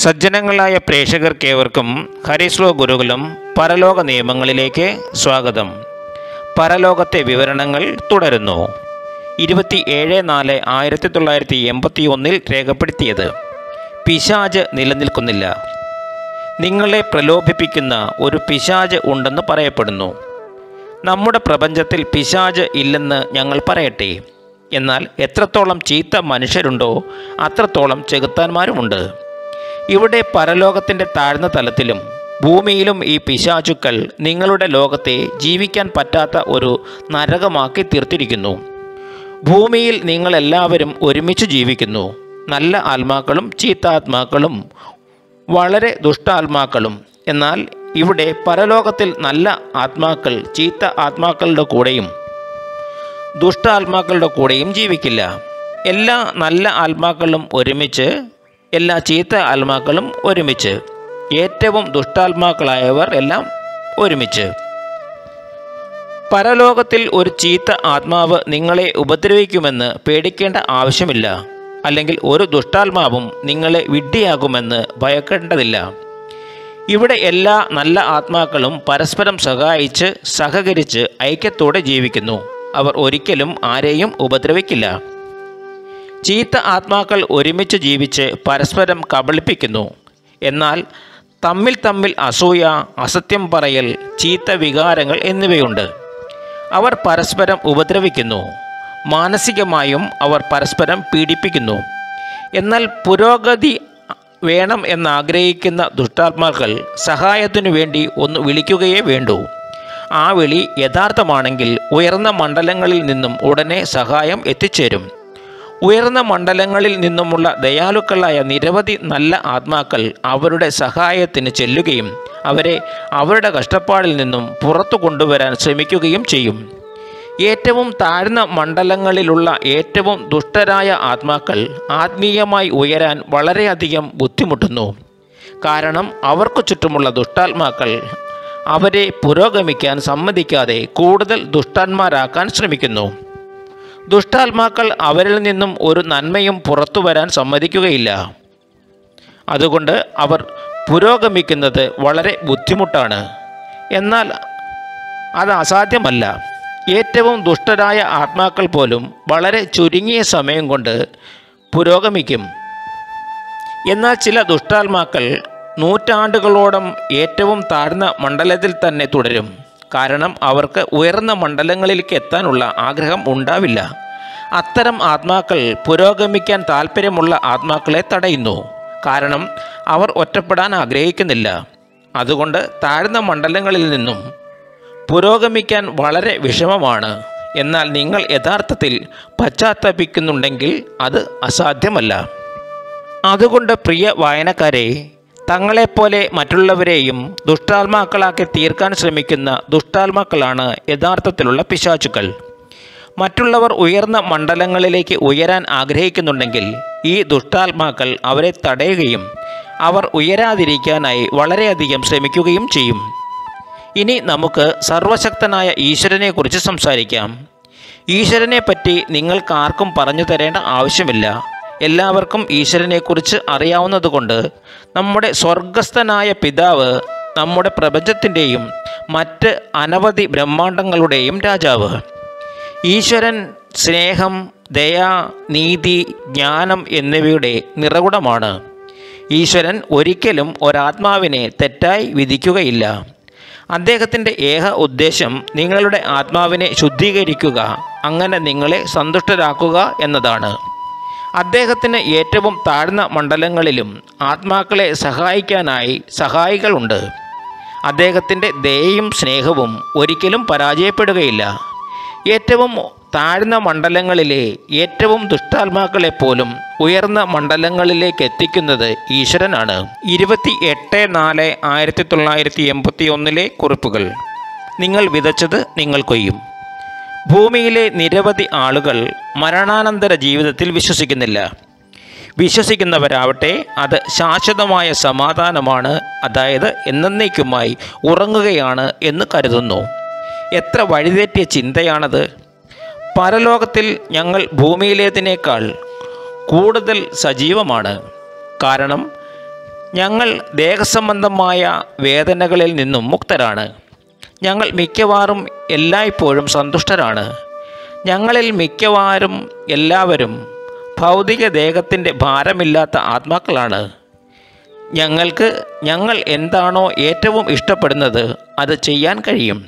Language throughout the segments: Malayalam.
സജ്ജനങ്ങളായ പ്രേക്ഷകർക്കേവർക്കും ഹരിശ്ലോ ഗുരുകുലം പരലോക നിയമങ്ങളിലേക്ക് സ്വാഗതം. പരലോകത്തെ വിവരണങ്ങൾ തുടരുന്നു. 27/4/1981 രേഖപ്പെടുത്തിയത്: പിശാച് നിലനിൽക്കുന്നില്ല. നിങ്ങളെ പ്രലോഭിപ്പിക്കുന്ന ഒരു പിശാച് ഉണ്ടെന്ന് പറയപ്പെടുന്നു. നമ്മുടെ പ്രപഞ്ചത്തിൽ പിശാച് ഇല്ലെന്ന് ഞങ്ങൾ പറയട്ടെ, എന്നാൽ എത്രത്തോളം ചീത്ത മനുഷ്യരുണ്ടോ അത്രത്തോളം ചെകുത്താന്മാരുമുണ്ട്. ഇവിടെ പരലോകത്തിൻ്റെ താഴ്ന്ന തലത്തിലും ഭൂമിയിലും ഈ പിശാചുക്കൾ നിങ്ങളുടെ ലോകത്തെ ജീവിക്കാൻ പറ്റാത്ത ഒരു നരകമാക്കി തീർത്തിരിക്കുന്നു. ഭൂമിയിൽ നിങ്ങളെല്ലാവരും ഒരുമിച്ച് ജീവിക്കുന്നു. നല്ല ആത്മാക്കളും ചീത്താത്മാക്കളും വളരെ ദുഷ്ടാത്മാക്കളും. എന്നാൽ ഇവിടെ പരലോകത്തിൽ നല്ല ആത്മാക്കൾ ചീത്ത ആത്മാക്കളുടെ കൂടെയും ദുഷ്ടാത്മാക്കളുടെ കൂടെയും ജീവിക്കില്ല. എല്ലാ നല്ല ആത്മാക്കളും ഒരുമിച്ച്, എല്ലാ ചീത്ത ആത്മാക്കളും ഒരുമിച്ച്, ഏറ്റവും ദുഷ്ടാത്മാക്കളായവർ എല്ലാം ഒരുമിച്ച്. പരലോകത്തിൽ ഒരു ചീത്ത ആത്മാവ് നിങ്ങളെ ഉപദ്രവിക്കുമെന്ന് പേടിക്കേണ്ട ആവശ്യമില്ല. അല്ലെങ്കിൽ ഒരു ദുഷ്ടാത്മാവും നിങ്ങളെ വിഡ്ഢിയാകുമെന്ന് ഭയക്കേണ്ടതില്ല. ഇവിടെ എല്ലാ നല്ല ആത്മാക്കളും പരസ്പരം സഹായിച്ച് സഹകരിച്ച് ഐക്യത്തോടെ ജീവിക്കുന്നു. അവർ ഒരിക്കലും ആരെയും ഉപദ്രവിക്കില്ല. ചീത്ത ആത്മാക്കൾ ഒരുമിച്ച് ജീവിച്ച് പരസ്പരം കബളിപ്പിക്കുന്നു. എന്നാൽ തമ്മിൽ തമ്മിൽ അസൂയ, അസത്യം പറയൽ, ചീത്ത വികാരങ്ങൾ എന്നിവയുണ്ട്. അവർ പരസ്പരം ഉപദ്രവിക്കുന്നു. മാനസികമായും അവർ പരസ്പരം പീഡിപ്പിക്കുന്നു. എന്നാൽ പുരോഗതി വേണം എന്നാഗ്രഹിക്കുന്ന ദുഷ്ടാത്മാക്കൾ സഹായത്തിനു വേണ്ടി ഒന്ന് വിളിക്കുകയേ വേണ്ടൂ. ആ വിളി യഥാർത്ഥമാണെങ്കിൽ ഉയർന്ന മണ്ഡലങ്ങളിൽ നിന്നും ഉടനെ സഹായം എത്തിച്ചേരും. ഉയർന്ന മണ്ഡലങ്ങളിൽ നിന്നുമുള്ള ദയാലുക്കളായ നിരവധി നല്ല ആത്മാക്കൾ അവരുടെ സഹായത്തിന് ചെല്ലുകയും അവരെ അവരുടെ കഷ്ടപ്പാടിൽ നിന്നും പുറത്തു കൊണ്ടുവരാൻ ശ്രമിക്കുകയും ചെയ്യും. ഏറ്റവും താഴ്ന്ന മണ്ഡലങ്ങളിലുള്ള ഏറ്റവും ദുഷ്ടരായ ആത്മാക്കൾ ആത്മീയമായി ഉയരാൻ വളരെയധികം ബുദ്ധിമുട്ടുന്നു. കാരണം അവർക്ക് ചുറ്റുമുള്ള ദുഷ്ടാത്മാക്കൾ അവരെ പുരോഗമിക്കാൻ സമ്മതിക്കാതെ കൂടുതൽ ദുഷ്ടന്മാരാക്കാൻ ശ്രമിക്കുന്നു. ദുഷ്ടാത്മാക്കൾ അവരിൽ നിന്നും ഒരു നന്മയും പുറത്തു വരാൻ സമ്മതിക്കുകയില്ല. അതുകൊണ്ട് അവർ പുരോഗമിക്കുന്നത് വളരെ ബുദ്ധിമുട്ടാണ്. എന്നാൽ അത് അസാധ്യമല്ല. ഏറ്റവും ദുഷ്ടരായ ആത്മാക്കൾ പോലും വളരെ ചുരുങ്ങിയ സമയം കൊണ്ട് പുരോഗമിക്കും. എന്നാൽ ചില ദുഷ്ടാത്മാക്കൾ നൂറ്റാണ്ടുകളോളം ഏറ്റവും താഴ്ന്ന മണ്ഡലത്തിൽ തന്നെ തുടരും. കാരണം അവർക്ക് ഉയർന്ന മണ്ഡലങ്ങളിലേക്ക് എത്താനുള്ള ആഗ്രഹം ഉണ്ടാവില്ല. അത്തരം ആത്മാക്കൾ പുരോഗമിക്കാൻ താൽപ്പര്യമുള്ള ആത്മാക്കളെ തടയുന്നു. കാരണം അവർ ഒറ്റപ്പെടാൻ ആഗ്രഹിക്കുന്നില്ല. അതുകൊണ്ട് താഴ്ന്ന മണ്ഡലങ്ങളിൽ നിന്നും പുരോഗമിക്കാൻ വളരെ വിഷമമാണ്. എന്നാൽ നിങ്ങൾ യഥാർത്ഥത്തിൽ പശ്ചാത്തപിക്കുന്നുണ്ടെങ്കിൽ അത് അസാധ്യമല്ല. അതുകൊണ്ട് പ്രിയ വായനക്കാരെ, തങ്ങളെപ്പോലെ മറ്റുള്ളവരെയും ദുഷ്ടാത്മാക്കളാക്കി തീർക്കാൻ ശ്രമിക്കുന്ന ദുഷ്ടാത്മാക്കളാണ് യഥാർത്ഥത്തിലുള്ള പിശാചുക്കൾ. മറ്റുള്ളവർ ഉയർന്ന മണ്ഡലങ്ങളിലേക്ക് ഉയരാൻ ആഗ്രഹിക്കുന്നുണ്ടെങ്കിൽ ഈ ദുഷ്ടാത്മാക്കൾ അവരെ തടയുകയും അവർ ഉയരാതിരിക്കാനായി വളരെയധികം ശ്രമിക്കുകയും ചെയ്യും. ഇനി നമുക്ക് സർവശക്തനായ ഈശ്വരനെക്കുറിച്ച് സംസാരിക്കാം. ഈശ്വരനെപ്പറ്റി നിങ്ങൾക്കാർക്കും പറഞ്ഞു തരേണ്ട ആവശ്യമില്ല. എല്ലാവർക്കും ഈശ്വരനെക്കുറിച്ച് അറിയാവുന്നതുകൊണ്ട് നമ്മുടെ സ്വർഗസ്ഥനായ പിതാവ് നമ്മുടെ പ്രപഞ്ചത്തിൻ്റെയും മറ്റ് അനവധി ബ്രഹ്മാണ്ടങ്ങളുടെയും രാജാവ്. ഈശ്വരൻ സ്നേഹം, ദയ, നീതി, ജ്ഞാനം എന്നിവയുടെ നിറകുടമാണ്. ഈശ്വരൻ ഒരിക്കലും ഒരാത്മാവിനെ തെറ്റായി വിധിക്കുകയില്ല. അദ്ദേഹത്തിൻ്റെ ഏക ഉദ്ദേശം നിങ്ങളുടെ ആത്മാവിനെ ശുദ്ധീകരിക്കുക, അങ്ങനെ നിങ്ങളെ സന്തുഷ്ടരാക്കുക എന്നതാണ്. അദ്ദേഹത്തിന് ഏറ്റവും താഴ്ന്ന മണ്ഡലങ്ങളിലും ആത്മാക്കളെ സഹായിക്കാനായി സഹായികളുണ്ട്. അദ്ദേഹത്തിൻ്റെ ദയയും സ്നേഹവും ഒരിക്കലും പരാജയപ്പെടുകയില്ല. ഏറ്റവും താഴ്ന്ന മണ്ഡലങ്ങളിലെ ഏറ്റവും ദുഷ്ടാത്മാക്കളെപ്പോലും ഉയർന്ന മണ്ഡലങ്ങളിലേക്ക് എത്തിക്കുന്നത് ഈശ്വരനാണ്. 28/4/1981 കുറിപ്പുകൾ. നിങ്ങൾ വിതച്ചത് നിങ്ങൾ കൊയ്യും. ഭൂമിയിലെ നിരവധി ആളുകൾ മരണാനന്തര ജീവിതത്തിൽ വിശ്വസിക്കുന്നില്ല. വിശ്വസിക്കുന്നവരാവട്ടെ അത് ശാശ്വതമായ സമാധാനമാണ്, അതായത് എന്നേക്കുമായി ഉറങ്ങുകയാണ് എന്ന് കരുതുന്നു. എത്ര വഴിതെറ്റിയ ചിന്തയാണത്! പരലോകത്തിൽ ഞങ്ങൾ ഭൂമിയിലേതിനേക്കാൾ കൂടുതൽ സജീവമാണ്. കാരണം ഞങ്ങൾ ദേഹസംബന്ധമായ വേദനകളിൽ നിന്നും മുക്തരാണ്. ഞങ്ങൾ മിക്കവാറും എല്ലായ്പ്പോഴും സന്തുഷ്ടരാണ്. ഞങ്ങളിൽ മിക്കവാറും എല്ലാവരും ഭൗതിക ദേഹത്തിൻ്റെ ഭാരമില്ലാത്ത ആത്മാക്കളാണ്. ഞങ്ങൾ എന്താണോ ഏറ്റവും ഇഷ്ടപ്പെടുന്നത് അത് ചെയ്യാൻ കഴിയും.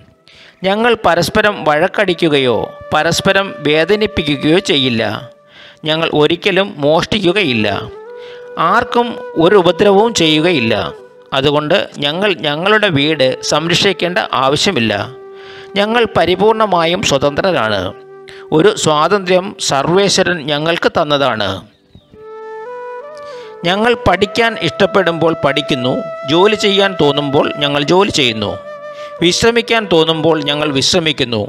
ഞങ്ങൾ പരസ്പരം വഴക്കടിക്കുകയോ പരസ്പരം വേദനിപ്പിക്കുകയോ ചെയ്യില്ല. ഞങ്ങൾ ഒരിക്കലും മോഷ്ടിക്കുകയില്ല. ആർക്കും ഒരു ഉപദ്രവവും ചെയ്യുകയില്ല. അതുകൊണ്ട് ഞങ്ങളുടെ വീട് സംരക്ഷിക്കേണ്ട ആവശ്യമില്ല. ഞങ്ങൾ പരിപൂർണമായും സ്വതന്ത്രരാണ്. ഒരു സ്വാതന്ത്ര്യം സർവേശ്വരൻ ഞങ്ങൾക്ക് തന്നതാണ്. ഞങ്ങൾ പഠിക്കാൻ ഇഷ്ടപ്പെടുമ്പോൾ പഠിക്കുന്നു. ജോലി ചെയ്യാൻ തോന്നുമ്പോൾ ഞങ്ങൾ ജോലി ചെയ്യുന്നു. വിശ്രമിക്കാൻ തോന്നുമ്പോൾ ഞങ്ങൾ വിശ്രമിക്കുന്നു.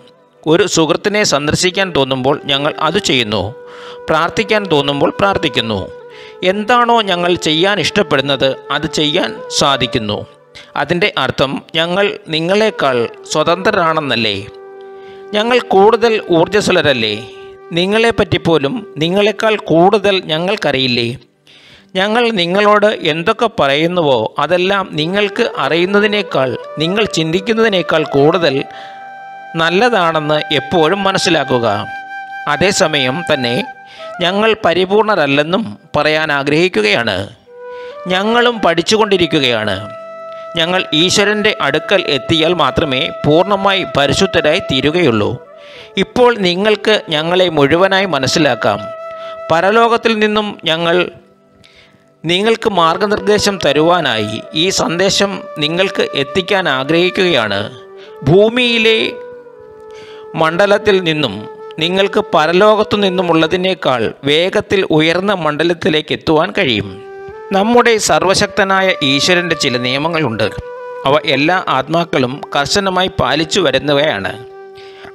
ഒരു സുഹൃത്തിനെ സന്ദർശിക്കാൻ തോന്നുമ്പോൾ ഞങ്ങൾ അത് ചെയ്യുന്നു. പ്രാർത്ഥിക്കാൻ തോന്നുമ്പോൾ പ്രാർത്ഥിക്കുന്നു. എന്താണോ ഞങ്ങൾ ചെയ്യാൻ ഇഷ്ടപ്പെടുന്നത് അത് ചെയ്യാൻ സാധിക്കുന്നു. അതിൻ്റെ അർത്ഥം ഞങ്ങൾ നിങ്ങളെക്കാൾ സ്വതന്ത്രരാണെന്നല്ലേ? ഞങ്ങൾ കൂടുതൽ ഊർജ്ജസ്വലരല്ലേ? നിങ്ങളെപ്പറ്റി പോലും നിങ്ങളെക്കാൾ കൂടുതൽ ഞങ്ങൾക്കറിയില്ലേ? ഞങ്ങൾ നിങ്ങളോട് എന്തൊക്കെ പറയുന്നുവോ അതെല്ലാം നിങ്ങൾക്ക് അറിയുന്നതിനേക്കാൾ, നിങ്ങൾ ചിന്തിക്കുന്നതിനേക്കാൾ കൂടുതൽ നല്ലതാണെന്ന് എപ്പോഴും മനസ്സിലാക്കുക. അതേസമയം തന്നെ ഞങ്ങൾ പരിപൂർണരല്ലെന്നും പറയാൻ ആഗ്രഹിക്കുകയാണ്. ഞങ്ങളും പഠിച്ചുകൊണ്ടിരിക്കുകയാണ്. ഞങ്ങൾ ഈശ്വരൻ്റെ അടുക്കൽ എത്തിയാൽ മാത്രമേ പൂർണ്ണമായി പരിശുദ്ധരായി തീരുകയുള്ളൂ. ഇപ്പോൾ നിങ്ങൾക്ക് ഞങ്ങളെ മുഴുവനായി മനസ്സിലാക്കാം. പരലോകത്തിൽ നിന്നും ഞങ്ങൾ നിങ്ങൾക്ക് മാർഗനിർദ്ദേശം തരുവാനായി ഈ സന്ദേശം നിങ്ങൾക്ക് എത്തിക്കാൻ ആഗ്രഹിക്കുകയാണ്. ഭൂമിയിലെ മണ്ഡലത്തിൽ നിന്നും നിങ്ങൾക്ക് പരലോകത്തു നിന്നുമുള്ളതിനേക്കാൾ വേഗത്തിൽ ഉയർന്ന മണ്ഡലത്തിലേക്ക് എത്തുവാൻ കഴിയും. നമ്മുടെ സർവശക്തനായ ഈശ്വരൻ്റെ ചില നിയമങ്ങളുണ്ട്. അവ എല്ലാ ആത്മാക്കളും കർശനമായി പാലിച്ചു വരുന്നവയാണ്.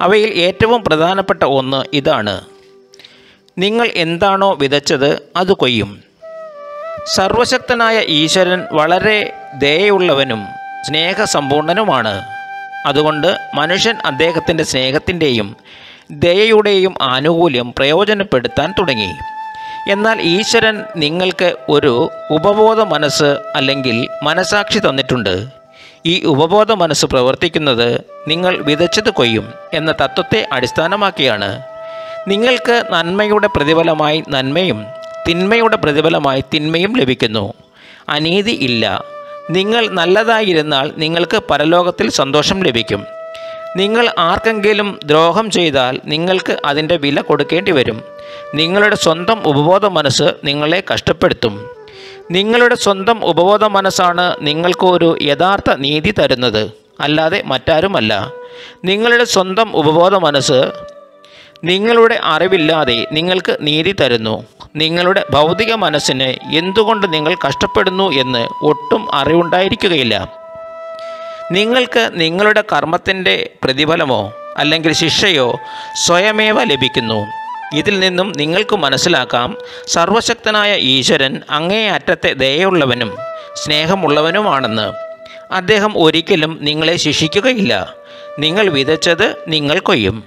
അവയിൽ ഏറ്റവും പ്രധാനപ്പെട്ട ഒന്ന് ഇതാണ്: നിങ്ങൾ എന്താണോ വിതച്ചത് അത് കൊയ്യും. സർവശക്തനായ ഈശ്വരൻ വളരെ ദയയുള്ളവനും സ്നേഹസമ്പൂർണനുമാണ്. അതുകൊണ്ട് മനുഷ്യൻ അദ്ദേഹത്തിൻ്റെ സ്നേഹത്തിൻ്റെയും ദയയുടെയും ആനുകൂല്യം പ്രയോജനപ്പെടുത്താൻ തുടങ്ങി. എന്നാൽ ഈശ്വരൻ നിങ്ങൾക്ക് ഒരു ഉപബോധ മനസ്സ് അല്ലെങ്കിൽ മനസാക്ഷി തന്നിട്ടുണ്ട്. ഈ ഉപബോധ മനസ്സ് പ്രവർത്തിക്കുന്നത് നിങ്ങൾ വിതച്ചത് കൊയ്യും എന്ന തത്വത്തെ അടിസ്ഥാനമാക്കിയാണ്. നിങ്ങൾക്ക് നന്മയുടെ പ്രതിഫലമായി നന്മയും തിന്മയുടെ പ്രതിഫലമായി തിന്മയും ലഭിക്കുന്നു. അനീതി ഇല്ല. നിങ്ങൾ നല്ലതായിരുന്നാൽ നിങ്ങൾക്ക് പരലോകത്തിൽ സന്തോഷം ലഭിക്കും. നിങ്ങൾ ആർക്കെങ്കിലും ദ്രോഹം ചെയ്താൽ നിങ്ങൾക്ക് അതിൻ്റെ വില കൊടുക്കേണ്ടി വരും. നിങ്ങളുടെ സ്വന്തം ഉപബോധ മനസ്സ് നിങ്ങളെ കഷ്ടപ്പെടുത്തും. നിങ്ങളുടെ സ്വന്തം ഉപബോധ മനസ്സാണ് നിങ്ങൾക്ക് ഒരു യഥാർത്ഥ നീതി തരുന്നത്, അല്ലാതെ മറ്റാരുമല്ല. നിങ്ങളുടെ സ്വന്തം ഉപബോധ മനസ്സ് നിങ്ങളുടെ അറിവില്ലാതെ നിങ്ങൾക്ക് നീതി തരുന്നു. നിങ്ങളുടെ ഭൗതിക മനസ്സിന് എന്തുകൊണ്ട് നിങ്ങൾ കഷ്ടപ്പെടുന്നു എന്ന് ഒട്ടും അറിവുണ്ടായിരിക്കുകയില്ല. നിങ്ങൾക്ക് നിങ്ങളുടെ കർമ്മത്തിൻ്റെ പ്രതിഫലമോ അല്ലെങ്കിൽ ശിക്ഷയോ സ്വയമേവ ലഭിക്കുന്നു. ഇതിൽ നിന്നും നിങ്ങൾക്ക് മനസ്സിലാക്കാം, സർവശക്തനായ ഈശ്വരൻ അങ്ങേയറ്റത്തെ ദയയുള്ളവനും സ്നേഹമുള്ളവനുമാണെന്ന്. അദ്ദേഹം ഒരിക്കലും നിങ്ങളെ ശിക്ഷിക്കുകയില്ല. നിങ്ങൾ വിതച്ചത് നിങ്ങൾ കൊയ്യും.